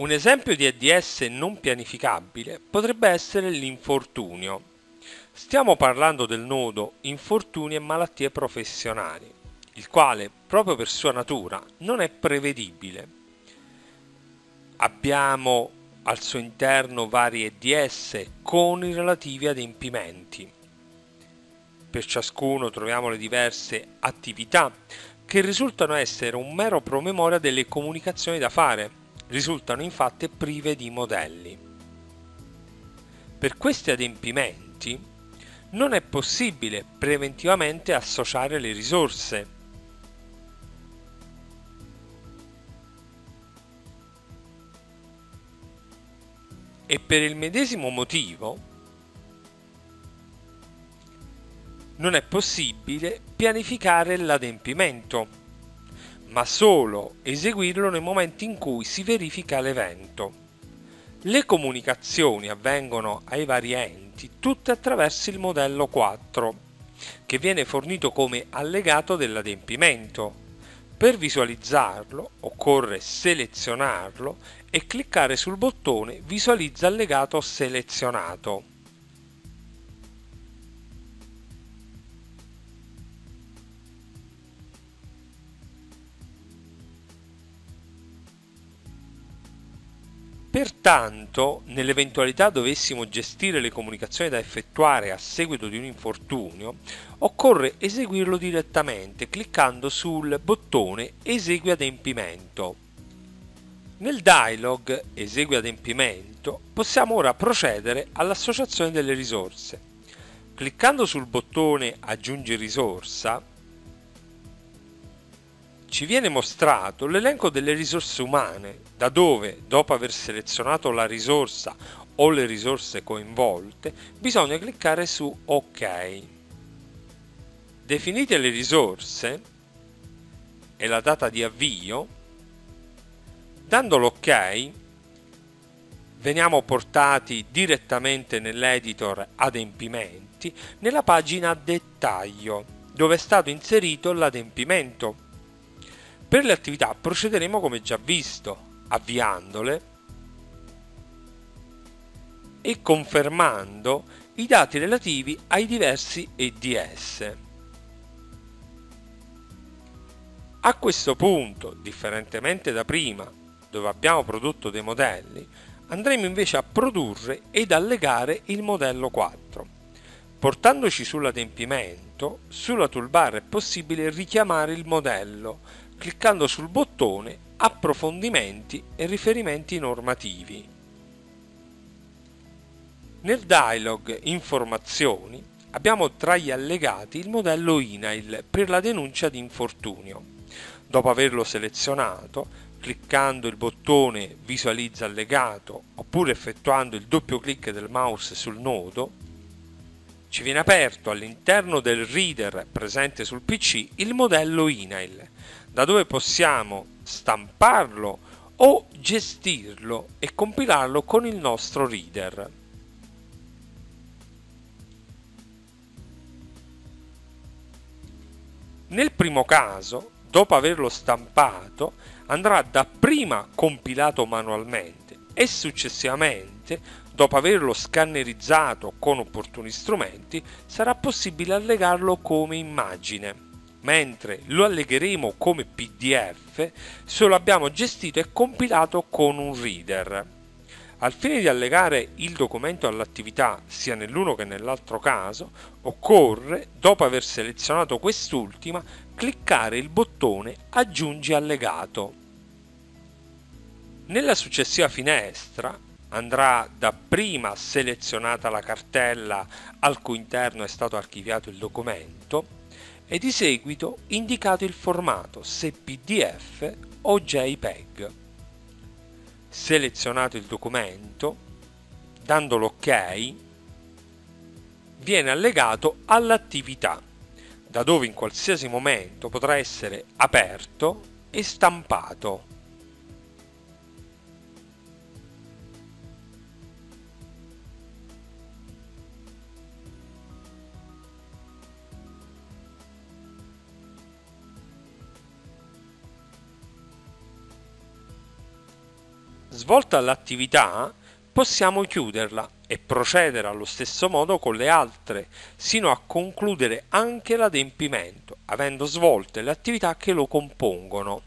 Un esempio di EdS non pianificabile potrebbe essere l'infortunio. Stiamo parlando del nodo infortuni e malattie professionali, il quale, proprio per sua natura, non è prevedibile. Abbiamo al suo interno vari EdS con i relativi adempimenti. Per ciascuno troviamo le diverse attività che risultano essere un mero promemoria delle comunicazioni da fare. Risultano infatti prive di modelli. Per questi adempimenti non è possibile preventivamente associare le risorse. E per il medesimo motivo non è possibile pianificare l'adempimento, ma solo eseguirlo nei momenti in cui si verifica l'evento. Le comunicazioni avvengono ai vari enti tutte attraverso il modello 4, che viene fornito come allegato dell'adempimento. Per visualizzarlo occorre selezionarlo e cliccare sul bottone Visualizza allegato selezionato. Pertanto, nell'eventualità dovessimo gestire le comunicazioni da effettuare a seguito di un infortunio, occorre eseguirlo direttamente cliccando sul bottone Esegui adempimento. Nel dialog Esegui adempimento possiamo ora procedere all'associazione delle risorse. Cliccando sul bottone Aggiungi risorsa, ci viene mostrato l'elenco delle risorse umane, da dove, dopo aver selezionato la risorsa o le risorse coinvolte, bisogna cliccare su OK. Definite le risorse e la data di avvio, dando l'OK veniamo portati direttamente nell'editor Adempimenti, nella pagina Dettaglio, dove è stato inserito l'adempimento. Per le attività procederemo come già visto, avviandole e confermando i dati relativi ai diversi EdS. A questo punto, differentemente da prima, dove abbiamo prodotto dei modelli, andremo invece a produrre ed allegare il modello 4. Portandoci sull'adempimento, sulla toolbar è possibile richiamare il modello, cliccando sul bottone Approfondimenti e riferimenti normativi. Nel dialog Informazioni abbiamo tra gli allegati il modello INAIL per la denuncia di infortunio. Dopo averlo selezionato, cliccando il bottone Visualizza allegato oppure effettuando il doppio clic del mouse sul nodo, ci viene aperto all'interno del reader presente sul PC il modello INAIL, da dove possiamo stamparlo o gestirlo e compilarlo con il nostro reader. Nel primo caso, dopo averlo stampato, andrà dapprima compilato manualmente e successivamente, dopo averlo scannerizzato con opportuni strumenti, sarà possibile allegarlo come immagine, mentre lo allegheremo come PDF se lo abbiamo gestito e compilato con un reader. Al fine di allegare il documento all'attività, sia nell'uno che nell'altro caso, occorre, dopo aver selezionato quest'ultima, cliccare il bottone Aggiungi allegato. Nella successiva finestra andrà dapprima selezionata la cartella al cui interno è stato archiviato il documento e di seguito indicato il formato, se PDF o JPEG. Selezionato il documento, dando l'OK, viene allegato all'attività, da dove in qualsiasi momento potrà essere aperto e stampato. Svolta l'attività, possiamo chiuderla e procedere allo stesso modo con le altre, sino a concludere anche l'adempimento, avendo svolte le attività che lo compongono.